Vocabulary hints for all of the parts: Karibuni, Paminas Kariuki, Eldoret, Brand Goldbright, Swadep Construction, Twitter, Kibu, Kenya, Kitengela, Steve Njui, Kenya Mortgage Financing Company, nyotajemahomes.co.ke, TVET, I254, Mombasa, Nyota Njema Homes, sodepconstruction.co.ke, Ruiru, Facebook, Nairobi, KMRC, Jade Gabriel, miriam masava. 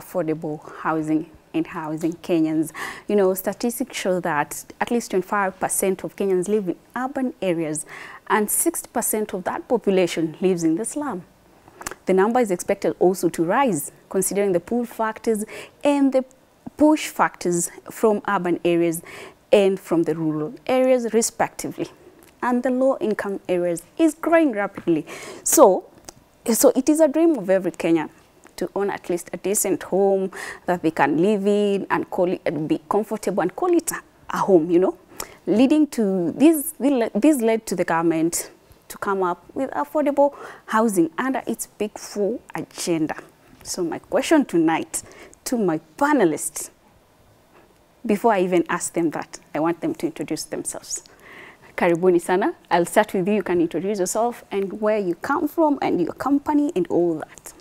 affordable housing and housing Kenyans. You know, statistics show that at least 25% of Kenyans live in urban areas and 60% of that population lives in the slum. The number is expected also to rise, considering the pull factors and the push factors from urban areas and from the rural areas respectively. And the low-income areas is growing rapidly. So it is a dream of every Kenyan to own at least a decent home that they can live in and call it, and be comfortable and call it a home, you know. Leading to this led to the government to come up with affordable housing under its Big Four agenda. So my question tonight to my panelists, before I even ask them that, I want them to introduce themselves. Karibuni sana. I'll start with you. You can introduce yourself and where you come from and your company and all that.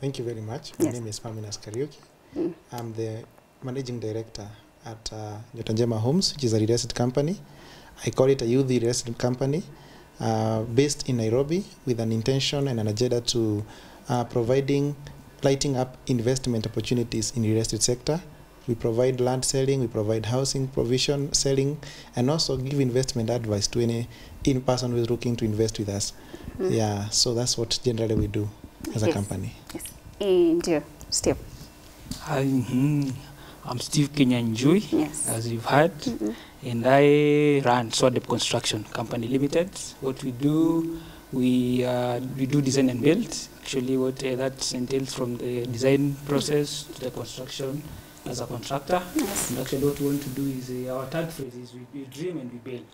Thank you very much. My name is Paminas Kariuki. I'm the managing director at Nyota Njema Homes, which is a real estate company. I call it a youth real estate company based in Nairobi with an intention and an agenda to lighting up investment opportunities in the real estate sector. We provide land selling, we provide housing provision selling, and also give investment advice to any in-person who is looking to invest with us. Yeah, so that's what generally we do as a company. Yes. And you, Steve? Hi, I'm Steve Kenya Njui, as you've heard, and I run Swadep Construction Company Limited. What we do, we do design and build. Actually, what that entails from the design process to the construction as a contractor. And actually what we want to do is, our third phrase is we dream and we build.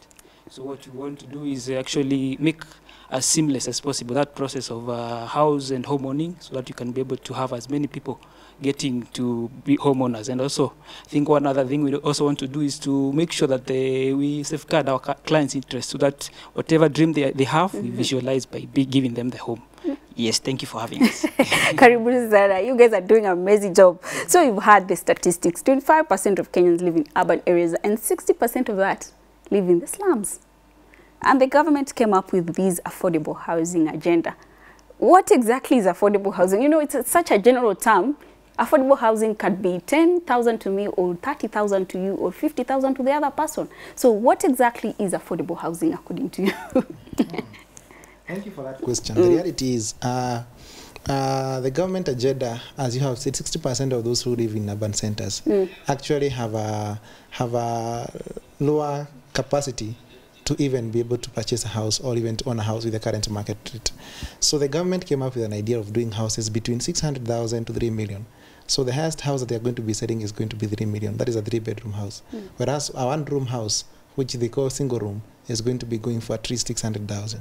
So what we want to do is actually make as seamless as possible that process of house and home owning, so that you can be able to have as many people getting to be homeowners. And also, I think one other thing we also want to do is to make sure that we safeguard our clients' interests, so that whatever dream they have, we visualize by giving them the home. Yes, thank you for having us. Karibuni sana. You guys are doing an amazing job. So you've heard the statistics. 25% of Kenyans live in urban areas and 60% of that live in the slums. And the government came up with this affordable housing agenda. What exactly is affordable housing? You know, it's such a general term. Affordable housing could be 10,000 to me or 30,000 to you or 50,000 to the other person. So what exactly is affordable housing according to you? Thank you for that question. The reality is, the government agenda, as you have said, 60% of those who live in urban centers actually have a lower capacity to even be able to purchase a house or even to own a house with the current market rate. So the government came up with an idea of doing houses between 600,000 to 3 million. So the highest house that they are going to be selling is going to be 3 million. That is a 3-bedroom house. Whereas a 1-room house, which they call single room, is going to be going for at least 600,000.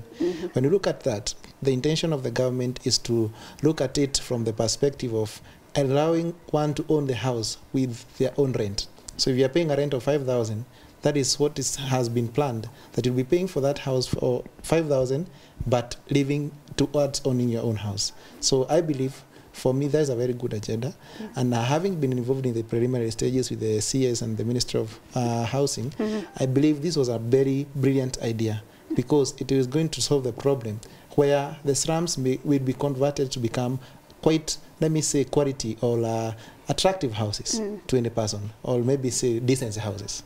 When you look at that, the intention of the government is to look at it from the perspective of allowing one to own the house with their own rent. So if you are paying a rent of 5,000, that is what has been planned, that you'll be paying for that house for 5,000, but living towards owning your own house. So I believe, for me, that's a very good agenda. And having been involved in the preliminary stages with the CS and the Minister of Housing, I believe this was a very brilliant idea, because it is going to solve the problem where the slums will be converted to become quite, let me say, quality or attractive houses to any person, or maybe say decent houses.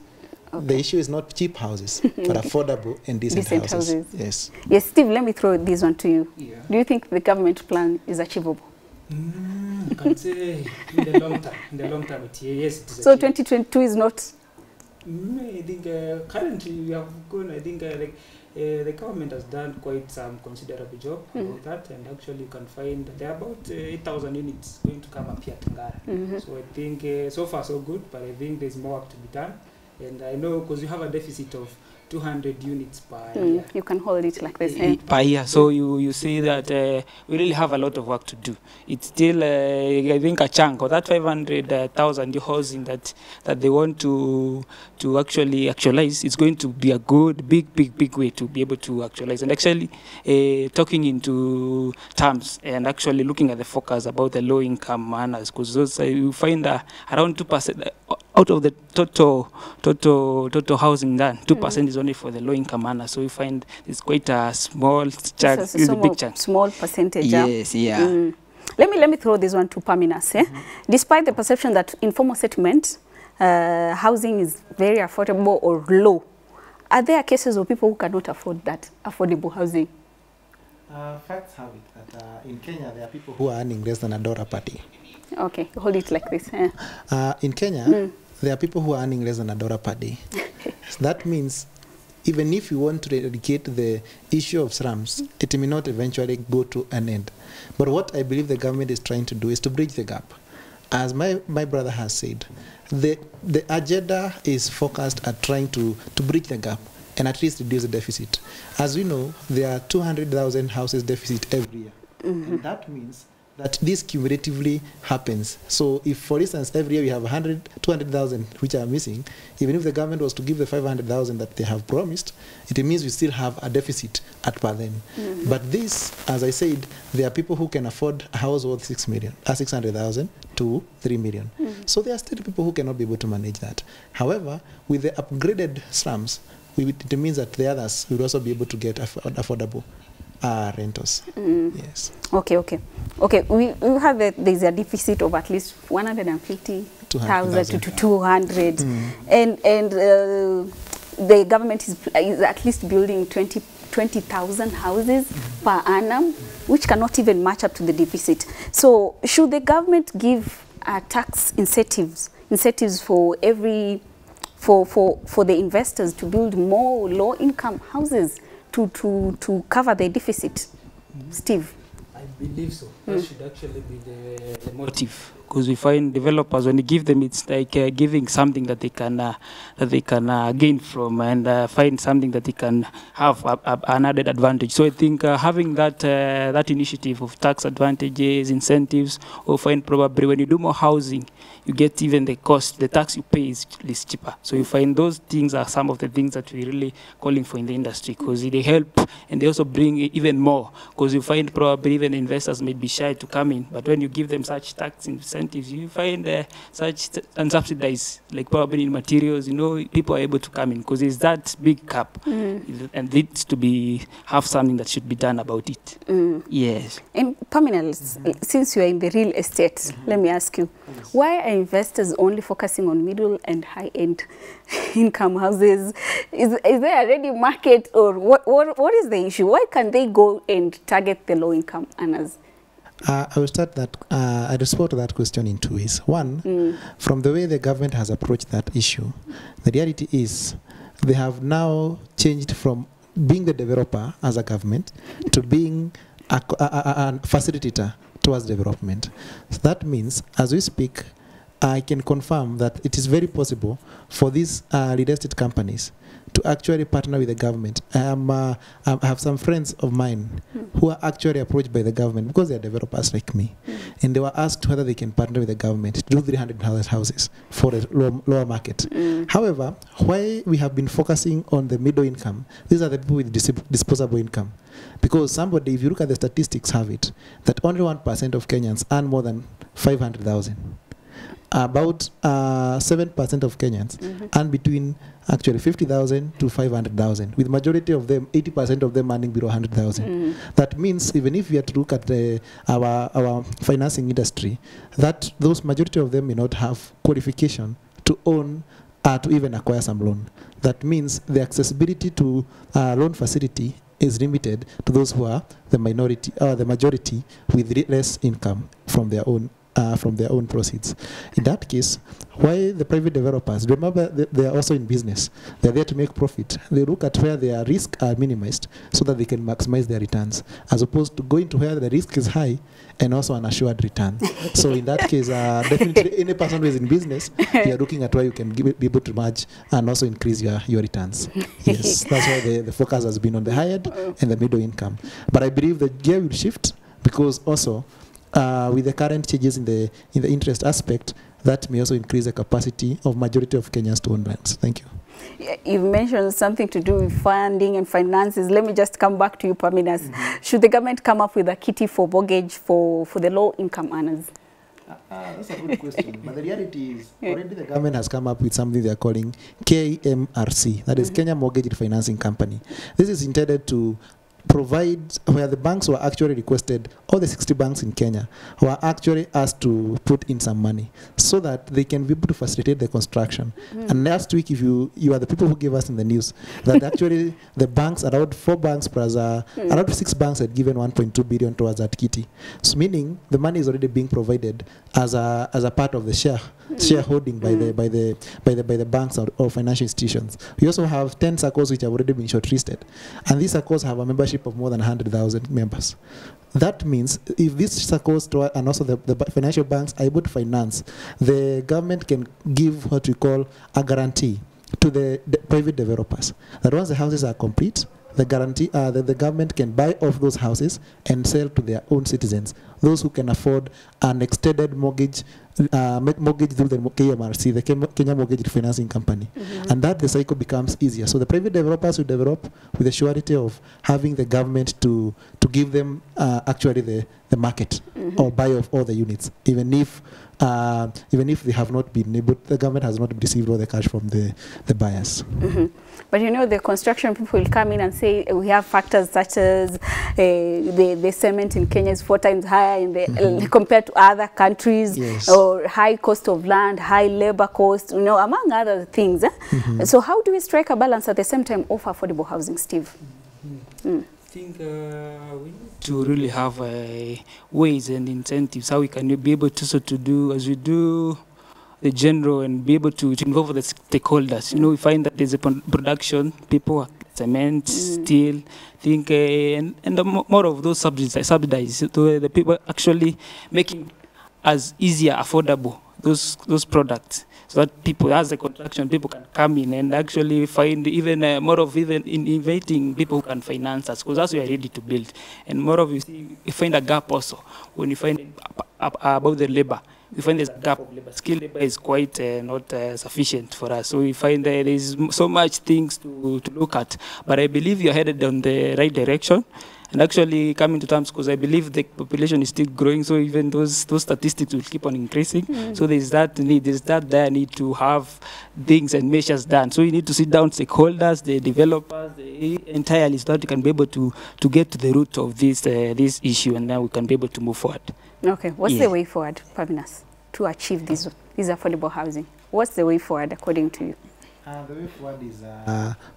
The issue is not cheap houses, but affordable and decent houses. Yes. Yes, Steve, let me throw this one to you. Do you think the government plan is achievable? I can say in the long term, yes. It is. So 2022 is not? I think currently we have gone, I think the government has done quite some considerable job about that, and actually you can find there are about 8,000 units going to come up here at Ngara. So I think so far so good, but I think there's more work to be done. And I know, because we have a deficit of 200 units per year. You can hold it like this. Per year. So you see that we really have a lot of work to do. It's still, I think, a chunk of that 500,000 housing that they want to actually actualize. It's going to be a good, big way to be able to actualize. And actually, talking into terms and actually looking at the focus about the low-income manners, because those you find that around 2%. Out of the total housing done, 2% is only for the low-income earners. So we find it's quite a small percentage. Yes, yeah. Let me throw this one to Paminas. Eh? Mm-hmm. Despite the perception that informal settlement housing is very affordable or low, are there cases of people who cannot afford that affordable housing? Facts have it that in Kenya there are people who are earning less than $1 per day. Okay, hold it like this. Yeah. In Kenya, there are people who are earning less than $1 per day. So that means even if you want to eradicate the issue of slums, it may not eventually go to an end. But what I believe the government is trying to do is to bridge the gap. As my brother has said, the agenda is focused at trying to bridge the gap and at least reduce the deficit. As we know, there are 200,000 houses deficit every year. Mm-hmm. And that means that this cumulatively happens. So if, for instance, every year we have 200,000 which are missing, even if the government was to give the 500,000 that they have promised, it means we still have a deficit by then. Mm-hmm. But this, as I said, there are people who can afford a house worth 600,000 to 3 million. Mm-hmm. So there are still people who cannot be able to manage that. However, with the upgraded slums, it means that the others will also be able to get affordable rentals. Mm. Yes. Okay. We have there's a deficit of at least 150,000 to 200, and the government is at least building 20,000 houses per annum, which cannot even match up to the deficit. So, should the government give tax incentives for every for the investors to build more low-income houses? To cover the deficit, Steve? I believe so. That should actually be the motive, because we find developers, when you give them, it's like giving something that they can gain from and find something that they can have an added advantage. So I think having that initiative of tax advantages, incentives, or find probably when you do more housing, you get even the tax you pay is cheaper. So you find those things are some of the things that we're really calling for in the industry, because they help and they also bring even more, because you find probably even investors may be shy to come in, but when you give them such tax incentives, you find such unsubsidized, like probably in materials, you know, people are able to come in because it's that big cap, and needs to be have something that should be done about it. Mm. Yes. And Paminas, since you are in the real estate, let me ask you, why are investors only focusing on middle and high-end income houses? Is there a ready market, or what is the issue? Why can't they go and target the low-income earners? I will start that. I respond to that question in two ways. One, from the way the government has approached that issue, the reality is they have now changed from being the developer as a government to being a facilitator towards development. So that means, as we speak, I can confirm that it is very possible for these real estate companies to actually partner with the government. I have some friends of mine who are actually approached by the government because they are developers like me. And they were asked whether they can partner with the government to do 300 houses for a lower market. However, why we have been focusing on the middle income, these are the people with disposable income. Because somebody, if you look at the statistics, have it that only 1% of Kenyans earn more than 500,000. About 7% of Kenyans earn between actually 50,000 to 500,000, with majority of them, 80% of them earning below 100,000. That means even if we had to look at our financing industry, that those majority of them may not have qualification to own to even acquire some loan. That means the accessibility to loan facility is limited to those who are the minority or the majority with less income from their own proceeds. In that case, why the private developers, remember they are also in business, they are there to make profit, they look at where their risk are minimized so that they can maximize their returns, as opposed to going to where the risk is high and also an assured return. So in that case, definitely any person who is in business, you are looking at where you can be able to merge and also increase your returns. Yes, that's why the focus has been on the high end and the middle income. But I believe the gear will shift, because also with the current changes in the interest aspect, that may also increase the capacity of majority of Kenyans to own lands. Thank you. Yeah, you mentioned something to do with funding and finances. Let me just come back to you, Paminas. Should the government come up with a kitty for mortgage for the low-income earners? That's a good question. But the reality is, already the government has come up with something they are calling KMRC, that is Kenya Mortgage Financing Company. This is intended to provide, where the banks were actually requested, all the 60 banks in Kenya were actually asked to put in some money so that they can be able to facilitate the construction. Mm. And last week, if you are the people who gave us in the news, that actually the banks, around 4 banks plus, around 6 banks had given 1.2 billion towards that kitty. So meaning the money is already being provided as a part of the shareholding by the banks or financial institutions. We also have 10 circles which have already been shortlisted, and these circles have a membership of more than 100,000 members. That means if these circles and also the financial banks are able to finance, the government can give what we call a guarantee to the private developers that once the houses are complete, the guarantee that the government can buy off those houses and sell to their own citizens, those who can afford an extended mortgage, mortgage through the KMRC, the Kenya Mortgage Financing Company. Mm-hmm. And that the cycle becomes easier. So the private developers will develop with the surety of having the government to give them actually the market, mm-hmm, or buy off all the units, even if they have not been able, the government has not received all the cash from the buyers. Mm-hmm. But you know, the construction people will come in and say, we have factors such as the cement in Kenya is 4 times higher in the, mm-hmm, compared to other countries, yes, or high cost of land, high labor cost, you know, among other things. Eh? Mm-hmm. So how do we strike a balance at the same time offer affordable housing, Steve? Mm-hmm. Mm. I think we need to really have ways and incentives how we can be able to do as we do the general and be able to involve the stakeholders. You know, we find that there's a production, people, cement, steel, think, and more of those subsidies to the people actually making as easier affordable those products. So that people, as the construction, people can come in and actually find even more of inviting people who can finance us, because that's we are ready to build. And more of you find a gap also when you find about the labor. We find there's a gap of labor. Skilled labor is quite not sufficient for us. So we find there is so much things to look at. But I believe you're headed on the right direction. And actually coming to terms, because I believe the population is still growing, so even those statistics will keep on increasing. Mm. So there's that need to have things and measures done. So you need to sit down stakeholders, the developers, the entirely, so that you can be able to get to the root of this issue, and then we can be able to move forward. Okay, what's the way forward, Paminas, to achieve this affordable housing? What's the way forward according to you? The way forward is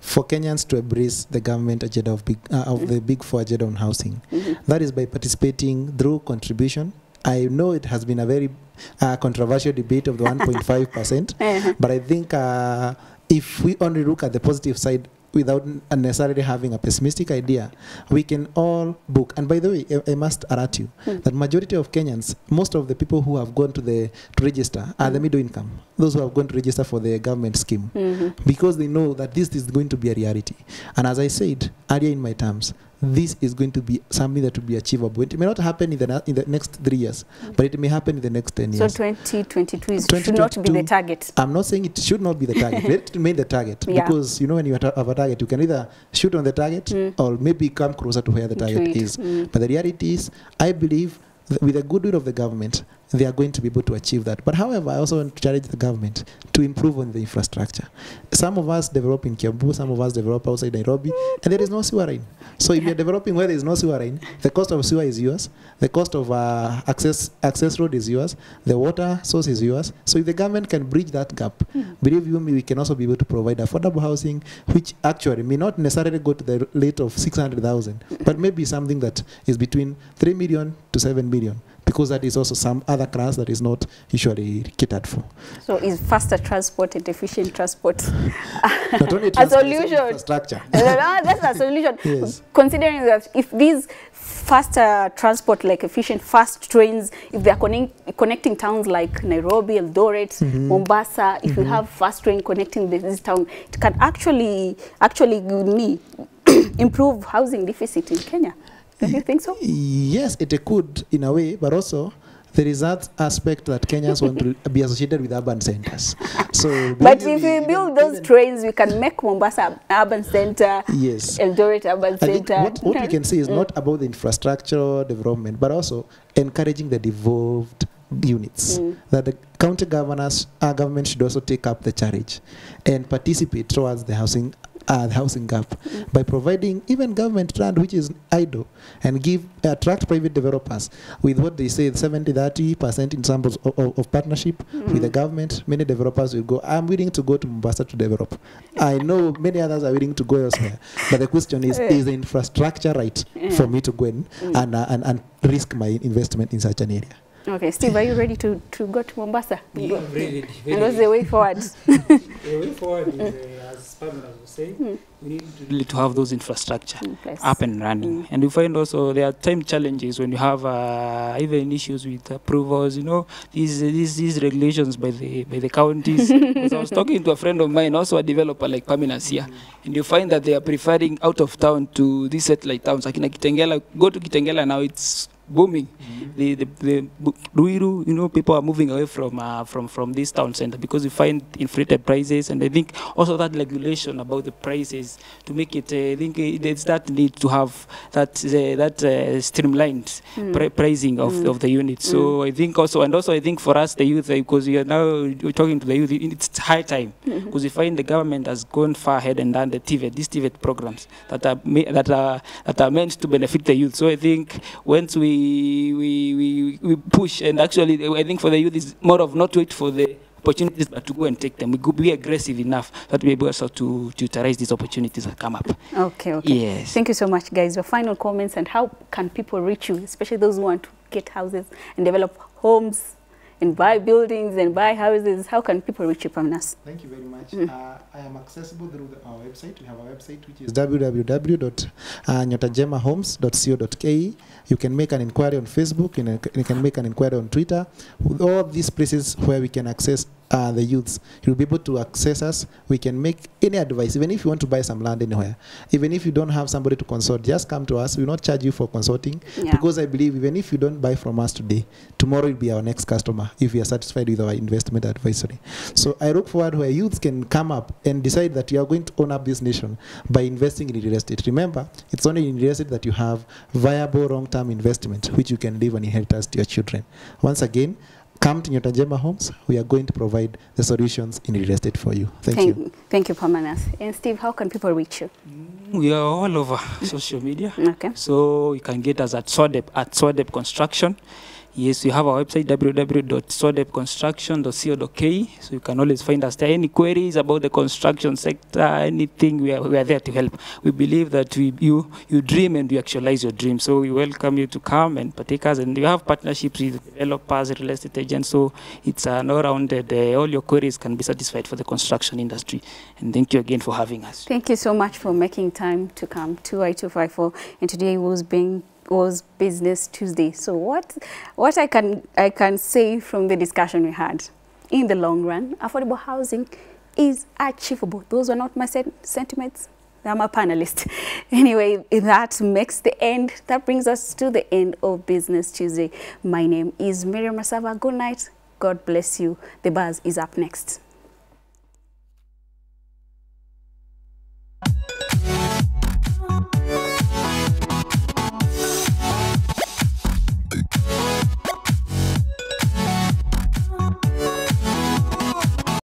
for Kenyans to embrace the government agenda of the Big Four agenda on housing. Mm-hmm. That is by participating through contribution. I know it has been a very controversial debate of the 1.5%, but I think if we only look at the positive side without necessarily having a pessimistic idea, we can all book. And by the way, I must alert you that majority of Kenyans, most of the people who have gone to register are the middle income, those who have gone to register for the government scheme, because they know that this is going to be a reality. And as I said earlier in my terms, this is going to be something that will be achievable. It may not happen in the next 3 years, but it may happen in the next 10 years. So 2022 should not be the target. I'm not saying it should not be the target. Let it remain the target, because you know, when you have a target, you can either shoot on the target or maybe come closer to where the target is. But the reality is, I believe with the goodwill of the government, they are going to be able to achieve that. But however, I also want to challenge the government to improve on the infrastructure. Some of us develop in Kibu, some of us develop outside Nairobi, and there is no sewer line. So if you're developing where there is no sewer line, the cost of sewer is yours, the cost of access road is yours, the water source is yours. So if the government can bridge that gap, believe you me, we can also be able to provide affordable housing, which actually may not necessarily go to the rate of 600,000, but maybe something that is between 3 million to 7 million. Because that is also some other class that is not usually catered for. So is faster transport and efficient transport not only transport, a solution? Infrastructure. That's a solution. Yes. Considering that if these faster transport, like efficient fast trains, if they are connecting towns like Nairobi, Eldoret, Mombasa, if you have fast train connecting this town, it can actually improve housing deficit in Kenya. Do you think so? Yes, it could in a way, but also there is that aspect that Kenyans want to be associated with urban centers. So, but if we build those trains, we can make Mombasa urban center, Eldoret urban center. What we can say is not about the infrastructure development, but also encouraging the devolved units, that the county government should also take up the charge and participate towards the housing the housing gap, mm-hmm, by providing even government land which is idle and attract private developers with what they say 70-30% in samples of partnership, mm-hmm, with the government. Many developers will go, I'm willing to go to Mombasa to develop. I know many others are willing to go elsewhere. But the question is the infrastructure right, yeah, for me to go in, mm, and risk my investment in such an area? Okay, Steve, are you ready to go to Mombasa? Yeah, I'm ready. And what's the way forward? The way forward is, as Pamela was saying, mm, we need really to have those infrastructure up and running. Mm. And you find also there are time challenges when you have even issues with approvals, you know, these regulations by the counties. Because I was talking to a friend of mine, also a developer like Paminas here, and you find that they are preferring out of town to these satellite towns. Like in Kitengela, go to Kitengela now, it's booming. Mm-hmm. The Ruiru, you know, people are moving away from this town center because you find inflated prices, and I think also that regulation about the prices to make it, I think there's that need to have that streamlined, mm, pricing of, mm, of the units. Mm. So I think also, and also I think for us the youth, because you are now talking to the youth, it's high time, because, mm-hmm, you find the government has gone far ahead and done these TVET programs that are meant to benefit the youth. So I think once we push, and actually I think for the youth is more of not wait for the opportunities but to go and take them. We could be aggressive enough that we're able also to utilize these opportunities that come up. Okay. Yes. Thank you so much, guys. Your final comments, and how can people reach you, especially those who want to get houses and develop homes and buy buildings and buy houses? How can people reach you, Paminas? Thank you very much. Mm. I am accessible through our website. We have a website which is www.nyotajemahomes.co.ke. You can make an inquiry on Facebook, and you can make an inquiry on Twitter. With all these places where we can access the youths, you'll be able to access us. We can make any advice, even if you want to buy some land anywhere, even if you don't have somebody to consult, just come to us. We will not charge you for consulting, yeah, because I believe even if you don't buy from us today, tomorrow will be our next customer if you are satisfied with our investment advisory. So I look forward where youths can come up and decide that you are going to own up this nation by investing in real estate. Remember, it's only in real estate that you have viable long-term investment which you can leave an inheritance to your children. Once again, come to Nyota Njema Homes. We are going to provide the solutions in real estate for you. Thank you. Thank you, Paminas. And Steve, how can people reach you? We are all over social media. Okay. So you can get us at Swadep Construction. Yes, we have our website, www.sodepconstruction.co.ke. So you can always find us there. Any queries about the construction sector, anything, we are there to help. We believe that you dream and you actualize your dream. So we welcome you to come and partake us. And we have partnerships with developers, real estate agents. So it's an all-rounded, all your queries can be satisfied for the construction industry. And thank you again for having us. Thank you so much for making time to come to I254. And today was Business Tuesday. So what I can say from the discussion we had, in the long run, affordable housing is achievable. Those were not my sentiments. I'm a panelist. Anyway, that brings us to the end of Business Tuesday. My name is Miriam Masava. Good night. God bless you. The buzz is up next.